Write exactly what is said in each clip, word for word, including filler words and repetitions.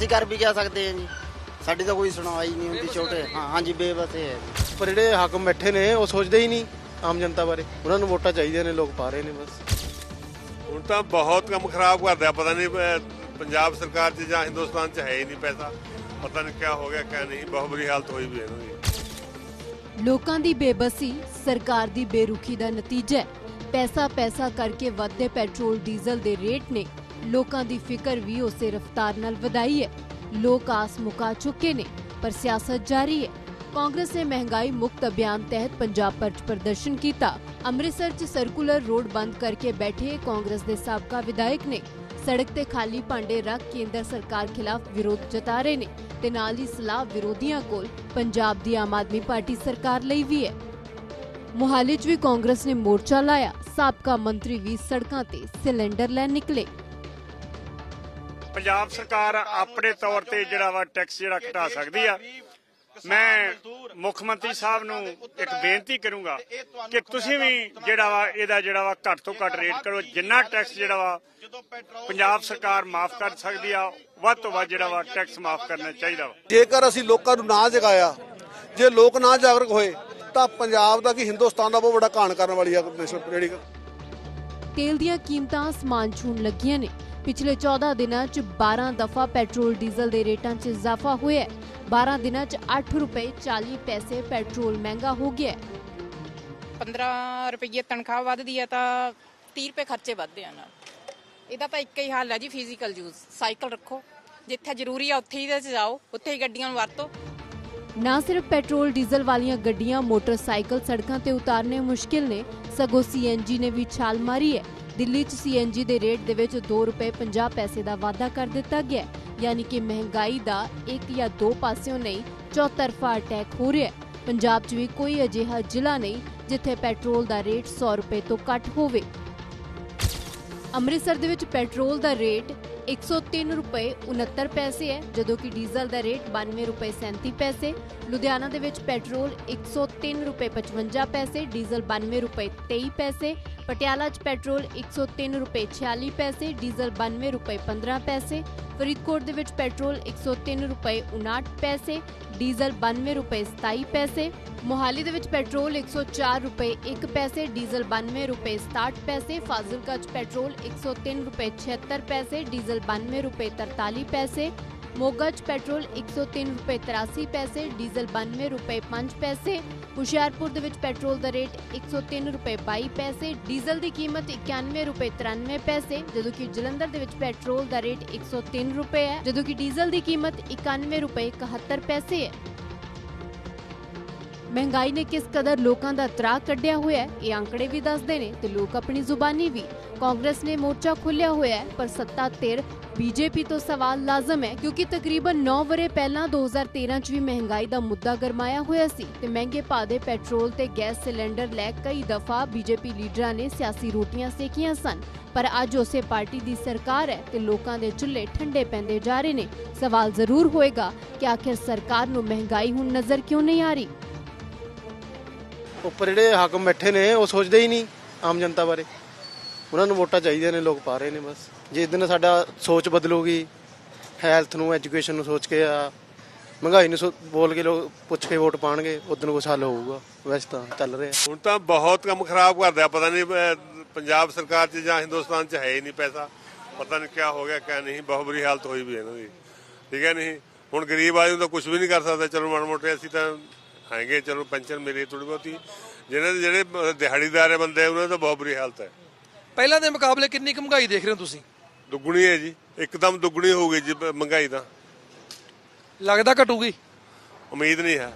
ਅਸੀਂ ਕਰ ਵੀ ਕਹਿ ਸਕਦੇ ਹਾਂ ਜੀ, ਸਾਡੀ ਤਾਂ ਕੋਈ ਸੁਣਵਾਈ ਨਹੀਂ ਹੁੰਦੀ ਛੋਟੇ। ਹਾਂ ਹਾਂਜੀ ਬੇਵਸੇ ਹੈ ਜੀ। ਪਰ ਜਿਹੜੇ ਹਾਕਮ ਬੈਠੇ ਨੇ ਉਹ ਸੋਚਦੇ ਹੀ ਨਹੀਂ ਆਮ ਜਨਤਾ ਬਾਰੇ, ਉਹਨਾਂ ਨੂੰ ਵੋਟਾਂ ਚਾਹੀਦੀਆਂ ਨੇ, ਲੋਕ ਪਾ ਰਹੇ ਨੇ ਬਸ। ਹੁਣ ਤਾਂ ਬਹੁਤ ਕੰਮ ਖਰਾਬ ਕਰਦਾ, ਪਤਾ ਨਹੀਂ ਪੰਜਾਬ ਸਰਕਾਰ 'ਚ ਜਾਂ ਹਿੰਦੁਸਤਾਨ 'ਚ ਹੈ ਹੀ ਨਹੀਂ ਪੈਸਾ, ਪਤਾ ਨਹੀਂ ਕਿਆ ਹੋ ਗਿਆ ਕਿਆ ਨਹੀਂ, ਬਹੁਤ ਬੁਰੀ ਹਾਲਤ ਹੋਈ ਵੀ ਇਹਨੂੰ। ਲੋਕਾਂ ਦੀ ਬੇਬਸੀ ਸਰਕਾਰ ਦੀ ਬੇਰੁਖੀ ਦਾ ਨਤੀਜਾ ਹੈ। ਪੈਸਾ ਪੈਸਾ ਕਰਕੇ ਵੱਧਦੇ ਪੈਟਰੋਲ ਡੀਜ਼ਲ ਦੇ ਰੇਟ ਨੇ ਲੋਕਾਂ ਦੀ ਫਿਕਰ ਵੀ ਉਸੇ ਰਫ਼ਤਾਰ ਨਾਲ ਵਧਾਈ ਹੈ। ਲੋਕ ਆਸ ਮੁਕਾ ਚੁੱਕੇ ਨੇ ਪਰ ਸਿਆਸਤ ਜਾਰੀ ਹੈ। ਕਾਂਗਰਸ ਨੇ ਮਹਿੰਗਾਈ ਮੁਕਤ ਅਭਿਆਨ ਤਹਿਤ ਪੰਜਾਬ ਪਰ ਪ੍ਰਦਰਸ਼ਨ ਕੀਤਾ। ਅੰਮ੍ਰਿਤਸਰ 'ਚ ਸਰਕੂਲਰ ਰੋਡ ਬੰਦ ਕਰਕੇ ਬੈਠੇ ਕਾਂਗਰਸ ਦੇ ਸਾਬਕਾ ਵਿਧਾਇਕ ਨੇ ਸੜਕ ਤੇ ਖਾਲੀ ਭਾਂਡੇ ਰੱਖ ਕੇਂਦਰ ਸਰਕਾਰ ਖਿਲਾਫ ਵਿਰੋਧ ਜਤਾ ਰਹੇ ਨੇ ਤੇ ਨਾਲ ਹੀ ਸਲਾਹ ਵਿਰੋਧੀਆਂ ਕੋਲ ਪੰਜਾਬ ਦੀ ਆਮ ਆਦਮੀ ਪਾਰਟੀ ਸਰਕਾਰ ਲਈ ਵੀ ਹੈ। ਮੁਹਾਲੀ 'ਚ ਵੀ ਕਾਂਗਰਸ ਨੇ ਮੋਰਚਾ ਲਾਇਆ। ਸਾਬਕਾ ਮੰਤਰੀ ਵੀ ਸੜਕਾਂ ਤੇ ਸਿਲੰਡਰ ਲੈਣ ਨਿਕਲੇ। ਪੰਜਾਬ ਸਰਕਾਰ ਆਪਣੇ ਤੌਰ ਤੇ ਜਿਹੜਾ ਵਾ ਟੈਕਸ ਜਿਹੜਾ ਘਟਾ ਸਕਦੀ ਆ। ਮੈਂ ਮੁੱਖ ਮੰਤਰੀ ਸਾਹਿਬ ਨੂੰ ਇੱਕ ਬੇਨਤੀ ਕਰੂੰਗਾ ਕਿ ਤੁਸੀਂ ਵੀ ਜਿਹੜਾ ਵਾ ਇਹਦਾ ਜਿਹੜਾ ਵਾ ਘੱਟ ਤੋਂ ਘੱਟ ਰੇਟ ਕਰੋ। ਜਿੰਨਾ ਟੈਕਸ ਜਿਹੜਾ ਵਾ ਪੰਜਾਬ ਸਰਕਾਰ ਮਾਫ ਕਰ ਸਕਦੀ ਆ, ਵੱਧ ਤੋਂ ਵੱਧ ਜਿਹੜਾ ਵਾ ਟੈਕਸ ਮਾਫ ਕਰਨਾ ਚਾਹੀਦਾ ਵਾ। ਜੇਕਰ ਅਸੀਂ ਲੋਕਾਂ ਨੂੰ ਨਾ ਜਗਾਇਆ, ਜੇ ਲੋਕ ਨਾ ਜਾਗਰੂਕ ਹੋਏ ਤਾਂ ਪੰਜਾਬ ਦਾ ਕੀ ਹਿੰਦੁਸਤਾਨ ਦਾ ਬਹੁਤ ਵੱਡਾ ਘਾਣ ਕਰਨ ਵਾਲੀ ਆ ਜਿਹੜੀ। ਤੇਲ ਦੀਆਂ ਕੀਮਤਾਂ ਆਸਮਾਨ ਛੂਹਣ ਲੱਗੀਆਂ ਨੇ। ਪਿਛਲੇ ਚੌਦਾਂ ਦਿਨਾਂ 'ਚ ਬਾਰਾਂ ਦਫ਼ਾ ਪੈਟਰੋਲ ਡੀਜ਼ਲ ਦੇ ਰੇਟਾਂ 'ਚ ਇਜ਼ਾਫਾ ਹੋਇਆ। ਬਾਰਾਂ ਦਿਨਾਂ 'ਚ ਅੱਠ ਰੁਪਏ ਚਾਲੀ ਪੈਸੇ ਪੈਟਰੋਲ ਮਹਿੰਗਾ ਹੋ ਗਿਆ। ਪੰਦਰਾਂ ਰੁਪਏ ਤਨਖਾਹ ਵੱਧਦੀ ਹੈ ਤਾਂ ਤੀਹ ਰੁਪਏ ਖਰਚੇ ਵੱਧਦੇ ਆ ਨਾਲ। ਇਹਦਾ ਤਾਂ ਇੱਕ ਹੀ ਹੱਲ ਹੈ ਜੀ, ਫਿਜ਼ੀਕਲ ਯੂਜ਼। ਸਾਈਕਲ ਰੱਖੋ, ਜਿੱਥੇ ਜ਼ਰੂਰੀ ਆ ਉੱਥੇ ਹੀ ਤੇ ਜਾਓ, ਉੱਥੇ ਹੀ ਗੱਡੀਆਂ ਨੂੰ ਵਰਤੋ। ਨਾ ਸਿਰਫ ਪੈਟਰੋਲ ਡੀਜ਼ਲ ਵਾਲੀਆਂ ਗੱਡੀਆਂ ਮੋਟਰਸਾਈਕਲ ਸੜਕਾਂ ਤੇ ਉਤਾਰਨੇ ਮੁਸ਼ਕਿਲ ਨੇ, ਸਗੋਂ ਸੀਐਨਜੀ ਨੇ ਵੀ ਛਾਲ ਮਾਰੀ ਹੈ। ਦਿੱਲੀ 'ਚ ਸੀਐਨਜੀ ਦੇ ਰੇਟ ਦੇ ਵਿੱਚ ਦੋ ਰੁਪਏ ਪੰਜਾਹ ਪੈਸੇ ਦਾ ਵਾਧਾ ਕਰ ਦਿੱਤਾ ਗਿਆ, ਯਾਨੀ ਕਿ ਮਹਿੰਗਾਈ ਦਾ ਇੱਕ ਜਾਂ ਦੋ ਪਾਸਿਓਂ ਨਹੀਂ ਚੌਤਰਫਾ ਅਟੈਕ ਹੋ ਰਿਹਾ ਹੈ। ਪੰਜਾਬ 'ਚ ਵੀ ਕੋਈ ਅਜਿਹਾ ਜ਼ਿਲ੍ਹਾ ਨਹੀਂ ਜਿੱਥੇ ਪੈਟਰੋਲ ਦਾ ਰੇਟ ਸੌ ਰੁਪਏ ਤੋਂ ਘੱਟ ਹੋਵੇ। ਅੰਮ੍ਰਿਤਸਰ ਦੇ ਵਿੱਚ ਪੈਟਰੋਲ ਦਾ ਰੇਟ ਇੱਕ ਸੌ ਤਿੰਨ ਰੁਪਏ ਉਣੱਤਰ ਪੈਸੇ ਹੈ, ਜਦੋਂ ਕਿ ਡੀਜ਼ਲ ਦਾ ਰੇਟ ਬਾਨਵੇਂ ਰੁਪਏ ਸੈਂਤੀ ਪੈਸੇ। ਲੁਧਿਆਣਾ ਦੇ ਵਿੱਚ ਪੈਟਰੋਲ ਇੱਕ ਸੌ ਤਿੰਨ ਰੁਪਏ ਪਚਵੰਜਾ ਪੈਸੇ, ਡੀਜ਼ਲ ਬਾਨਵੇਂ ਰੁਪਏ ਤੇਈ ਪੈਸੇ। ਪਟਿਆਲਾ 'ਚ ਪੈਟਰੋਲ ਇੱਕ ਸੌ ਤਿੰਨ ਰੁਪਏ ਛਿਆਲੀ ਪੈਸੇ, ਡੀਜ਼ਲ ਬਾਨਵੇਂ ਰੁਪਏ ਪੰਦਰਾਂ ਪੈਸੇ। ਫਰੀਦਕੋਟ ਦੇ ਵਿੱਚ ਪੈਟਰੋਲ ਇੱਕ ਸੌ ਤਿੰਨ ਰੁਪਏ ਉਣਾਹਠ ਪੈਸੇ, ਡੀਜ਼ਲ ਬਾਨਵੇਂ ਰੁਪਏ ਸਤਾਈ ਪੈਸੇ। मोहाली ਦੇ ਵਿੱਚ ਪੈਟਰੋਲ ਇੱਕ ਸੌ ਚਾਰ ਰੁਪਏ ਇੱਕ ਪੈਸੇ, ਡੀਜ਼ਲ ਬਾਨਵੇਂ ਰੁਪਏ ਸਤਾਹਠ ਪੈਸੇ। ਫਾਜ਼ਿਲਕਾ 'ਚ ਪੈਟਰੋਲ ਇੱਕ ਸੌ ਤਿੰਨ ਰੁਪਏ ਛਿਹੱਤਰ ਪੈਸੇ, ਡੀਜ਼ਲ ਬਾਨਵੇਂ ਰੁਪਏ ਤਰਤਾਲੀ ਪੈਸੇ। ਮੋਗਾ 'ਚ ਪੈਟਰੋਲ ਇੱਕ ਸੌ ਤਿੰਨ ਰੁਪਏ ਤਰਾਸੀ ਪੈਸੇ, ਡੀਜ਼ਲ ਬਾਨਵੇਂ ਰੁਪਏ ਪੰਜ ਪੈਸੇ। ਹੁਸ਼ਿਆਰਪੁਰ ਦੇ ਵਿੱਚ ਪੈਟਰੋਲ ਦਾ ਰੇਟ ਇੱਕ ਸੌ ਤਿੰਨ ਰੁਪਏ ਬਾਈ ਪੈਸੇ, ਡੀਜ਼ਲ ਦੀ ਕੀਮਤ ਇਕਾਨਵੇਂ ਰੁਪਏ ਤਰਾਨਵੇਂ ਪੈਸੇ, ਜਦੋਂ ਕਿ ਜਲੰਧਰ ਦੇ ਵਿੱਚ ਪੈਟਰੋਲ ਦਾ ਰੇਟ ਇੱਕ ਸੌ ਤਿੰਨ ਰੁਪਏ ਹੈ, ਜਦੋਂ ਕਿ ਡੀਜ਼ਲ ਦੀ ਕੀਮਤ ਇਕਾਨਵੇਂ ਰੁਪਏ ਇਕਹੱਤਰ ਪੈਸੇ ਹੈ। ਮਹਿੰਗਾਈ ਨੇ ਕਿਸ ਕਦਰ ਲੋਕਾਂ ਦਾ ਤਰਾ ਕੱਢਿਆ ਹੋਇਆ ਇਹ ਅੰਕੜੇ ਵੀ ਦੱਸਦੇ ਨੇ ਤੇ ਲੋਕ ਆਪਣੀ ਜ਼ੁਬਾਨੀ ਵੀ। ਕਾਂਗਰਸ ਨੇ ਮੋਰਚਾ ਖੋਲ੍ਹਿਆ ਹੋਇਆ ਹੈ ਪਰ ਸੱਤਾ ਧਿਰ ਬੀਜੇਪੀ ਤੋਂ ਸਵਾਲ ਲਾਜ਼ਮ ਹੈ, ਕਿਉਂਕਿ ਤਕਰੀਬਨ ਨੌ ਵਰੇ ਪਹਿਲਾਂ ਦੋ ਹਜ਼ਾਰ ਤੇਰਾਂ 'ਚ ਵੀ ਮਹਿੰਗਾਈ ਦਾ ਮੁੱਦਾ ਗਰਮਾਇਆ ਹੋਇਆ ਸੀ ਤੇ ਮਹਿੰਗੇ ਭਾਅ ਦੇ ਪੈਟਰੋਲ ਤੇ ਗੈਸ ਸਿਲੰਡਰ ਲੈ ਕਈ ਦਫ਼ਾ ਬੀਜੇਪੀ ਲੀਡਰਾਂ ਨੇ ਸਿਆਸੀ ਰੋਟੀਆਂ ਸੇਕੀਆਂ ਸਨ। ਪਰ ਅੱਜ ਉਸੇ ਪਾਰਟੀ ਦੀ ਸਰਕਾਰ ਹੈ ਤੇ ਲੋਕਾਂ ਦੇ ਚੁੱਲ੍ਹੇ ਠੰਡੇ ਪੈਂਦੇ ਜਾ ਰਹੇ ਨੇ। ਸਵਾਲ ਜ਼ਰੂਰ ਹੋਏਗਾ ਕਿ ਆਖਿਰ ਸਰਕਾਰ ਨੂੰ ਮਹਿੰਗਾਈ ਹੁਣ ਨਜ਼ਰ ਕਿਉਂ ਨਹੀਂ ਆ ਰਹੀ। ਉੱਪਰ ਜਿਹੜੇ ਹਾਕਮ ਬੈਠੇ ਨੇ ਉਹ ਸੋਚਦੇ ਹੀ ਨਹੀਂ ਆਮ ਜਨਤਾ ਬਾਰੇ, ਉਹਨਾਂ ਨੂੰ ਵੋਟਾਂ ਚਾਹੀਦੀਆਂ ਨੇ, ਲੋਕ ਪਾ ਰਹੇ ਨੇ ਬਸ। ਜਿਸ ਦਿਨ ਸਾਡਾ ਸੋਚ ਬਦਲੂਗੀ, ਹੈਲਥ ਨੂੰ ਐਜੂਕੇਸ਼ਨ ਨੂੰ ਸੋਚ ਕੇ ਆ ਮਹਿੰਗਾਈ ਨੂੰ ਸੋ ਬੋਲ ਕੇ ਲੋਕ ਪੁੱਛ ਕੇ ਵੋਟ ਪਾਣਗੇ, ਉਦੋਂ ਕੁਛ ਹੱਲ ਹੋਊਗਾ। ਵੈਸੇ ਤਾਂ ਚੱਲ ਰਿਹਾ ਹੁਣ ਤਾਂ ਬਹੁਤ ਕੰਮ ਖਰਾਬ ਕਰਦਾ, ਪਤਾ ਨਹੀਂ ਪੰਜਾਬ ਸਰਕਾਰ 'ਚ ਜਾਂ ਹਿੰਦੁਸਤਾਨ 'ਚ ਹੈ ਹੀ ਨਹੀਂ ਪੈਸਾ, ਪਤਾ ਨਹੀਂ ਕਿਆ ਹੋ ਗਿਆ ਕਿਆ ਨਹੀਂ, ਬਹੁਤ ਬੁਰੀ ਹਾਲਤ ਹੋਈ ਵੀ ਇਹਨਾਂ ਦੀ। ਠੀਕ ਹੈ ਨਹੀਂ, ਹੁਣ ਗਰੀਬ ਆਦਮੀ ਤਾਂ ਕੁਛ ਵੀ ਨਹੀਂ ਕਰ ਸਕਦਾ। ਚਲੋ ਮਾੜੇ ਮੋਟੇ ਅਸੀਂ ਤਾਂ ਹੈਗੇ, ਚਲੋ ਪੈਨਸ਼ਨ ਮਿਲੀ ਥੋੜ੍ਹੀ ਬਹੁਤੀ। ਜਿਹਨਾਂ ਦੇ ਜਿਹੜੇ ਦਿਹਾੜੀਦਾਰ ਬੰਦੇ ਉਹਨਾਂ ਦਾ ਬਹੁਤ ਬੁਰੀ ਹਾਲਤ ਹੈ। ਪਹਿਲਾਂ ਦੇ ਮੁਕਾਬਲੇ ਕਿੰਨੀ ਕੁ ਮਹਿੰਗਾਈ ਦੇਖ ਰਹੇ ਹੋ ਤੁਸੀਂ? ਦੁੱਗਣੀ ਹੈ ਜੀ, ਇੱਕਦਮ ਦੁੱਗਣੀ ਹੋ ਗਈ ਜੀ ਮਹਿੰਗਾਈ ਤਾਂ। ਲੱਗਦਾ ਘਟੂਗੀ? ਉਮੀਦ ਨਹੀਂ ਹੈ।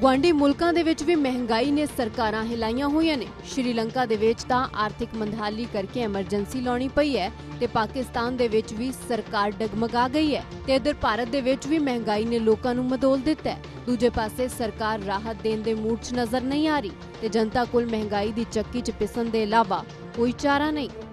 ਗੁਆਂਢੀ ਮੁਲਕਾਂ ਦੇ ਵਿੱਚ ਵੀ ਮਹਿੰਗਾਈ ਨੇ ਸਰਕਾਰਾਂ ਹਿਲਾਈਆਂ ਹੋਈਆਂ ਨੇ। ਸ਼੍ਰੀਲੰਕਾ ਦੇ ਵਿੱਚ ਤਾਂ ਆਰਥਿਕ ਮੰਦਹਾਲੀ ਕਰਕੇ ਐਮਰਜੈਂਸੀ ਲਾਉਣੀ ਪਈ ਹੈ ਤੇ ਪਾਕਿਸਤਾਨ ਦੇ ਵਿੱਚ ਵੀ ਸਰਕਾਰ ਡਗਮਗਾ ਗਈ ਹੈ ਤੇ ਇਧਰ ਭਾਰਤ ਦੇ ਵਿੱਚ ਵੀ ਮਹਿੰਗਾਈ ਨੇ ਲੋਕਾਂ ਨੂੰ ਮਦੋਲ ਦਿੱਤਾ ਹੈ। ਦੂਜੇ ਪਾਸੇ ਸਰਕਾਰ ਰਾਹਤ ਦੇਣ ਦੇ ਮੂਡ 'ਚ ਨਜ਼ਰ ਨਹੀਂ ਆ ਰਹੀ ਤੇ ਜਨਤਾ ਕੋਲ ਮਹਿੰਗਾਈ ਦੀ ਚੱਕੀ 'ਚ ਪਿਸਣ ਦੇ ਇਲਾਵਾ ਕੋਈ ਚਾਰਾ ਨਹੀਂ।